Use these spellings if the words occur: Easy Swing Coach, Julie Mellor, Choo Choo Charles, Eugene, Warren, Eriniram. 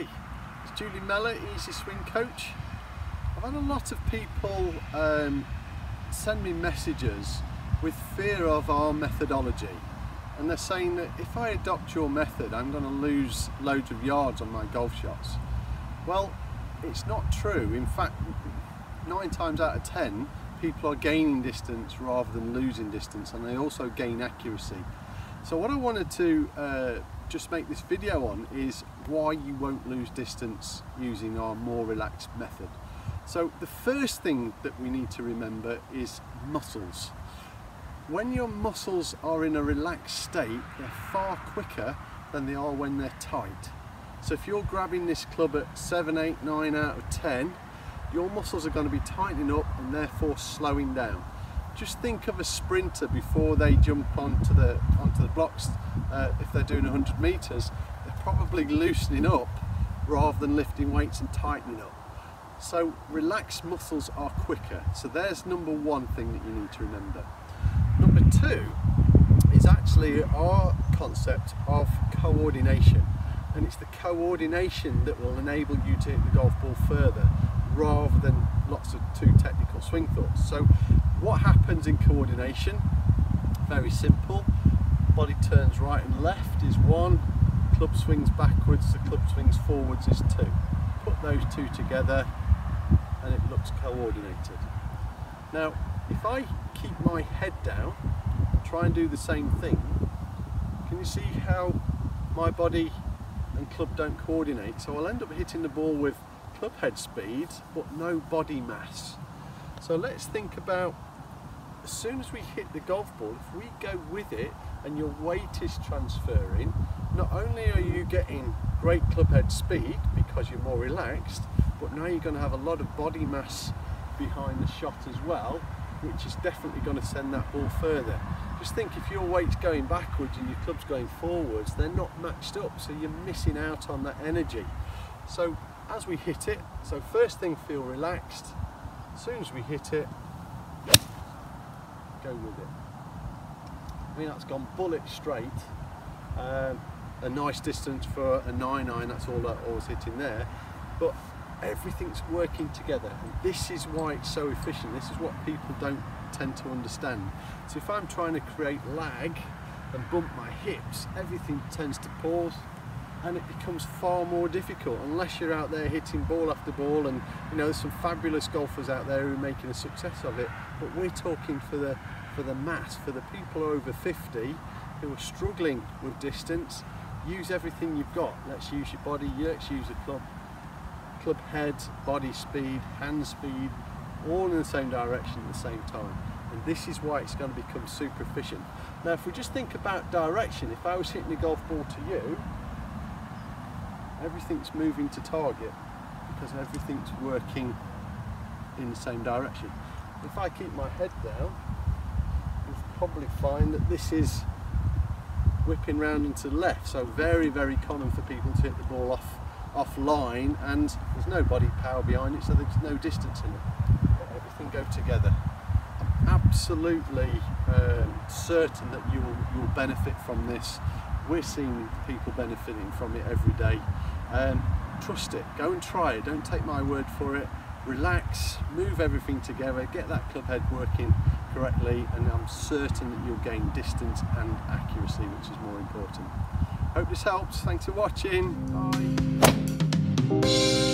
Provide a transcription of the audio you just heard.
Hi, it's Julie Mellor, Easy Swing Coach. I've had a lot of people send me messages with fear of our methodology, and they're saying that if I adopt your method I'm going to lose loads of yards on my golf shots. Well, it's not true. In fact, 9 times out of 10 people are gaining distance rather than losing distance, and they also gain accuracy. So what I wanted to just make this video on is why you won't lose distance using our more relaxed method. So the first thing that we need to remember is muscles. When your muscles are in a relaxed state, they're far quicker than they are when they're tight. So if you're grabbing this club at 7, 8, 9 out of 10, your muscles are going to be tightening up and therefore slowing down. Just think of a sprinter before they jump onto the blocks. If they're doing 100 meters, they're probably loosening up rather than lifting weights and tightening up. So relaxed muscles are quicker. So there's number one thing that you need to remember. Number two is actually our concept of coordination, and it's the coordination that will enable you to hit the golf ball further rather than lots of too technical swing thoughts. So what happens in coordination? Very simple. Body turns right and left is 1, club swings backwards, the club swings forwards is 2. Put those two together and it looks coordinated. Now, if I keep my head down and try and do the same thing, can you see how my body and club don't coordinate? So I'll end up hitting the ball with club head speed but no body mass. So let's think about, as soon as we hit the golf ball, if we go with it and your weight is transferring, not only are you getting great club head speed because you're more relaxed, but now you're going to have a lot of body mass behind the shot as well, which is definitely going to send that ball further. Just think, if your weight's going backwards and your club's going forwards, they're not matched up, so you're missing out on that energy. So as we hit it, so first thing, feel relaxed. As soon as we hit it, go with it. I mean, that's gone bullet straight. A nice distance for a 9-iron, that's all that I was hitting there. But everything's working together, and this is why it's so efficient. This is what people don't tend to understand. So if I'm trying to create lag and bump my hips, everything tends to pause and it becomes far more difficult, unless you're out there hitting ball after ball. And you know, there's some fabulous golfers out there who are making a success of it, but we're talking for the mass, for the people over 50 who are struggling with distance. Use everything you've got. Let's use your body, let's use the club head, body speed, hand speed, all in the same direction at the same time. And this is why it's going to become super efficient. Now, if we just think about direction, if I was hitting a golf ball to you, everything's moving to target because everything's working in the same direction. If I keep my head down, you'll probably find that this is whipping round and to the left, so very, very common for people to hit the ball off line, and there's no body power behind it, so there's no distance in it. Let everything go together. I'm absolutely certain that you'll benefit from this. We're seeing people benefiting from it every day. Trust it, go and try it, don't take my word for it. Relax, move everything together, get that club head working correctly, and I'm certain that you'll gain distance and accuracy, which is more important. Hope this helps. Thanks for watching. Bye.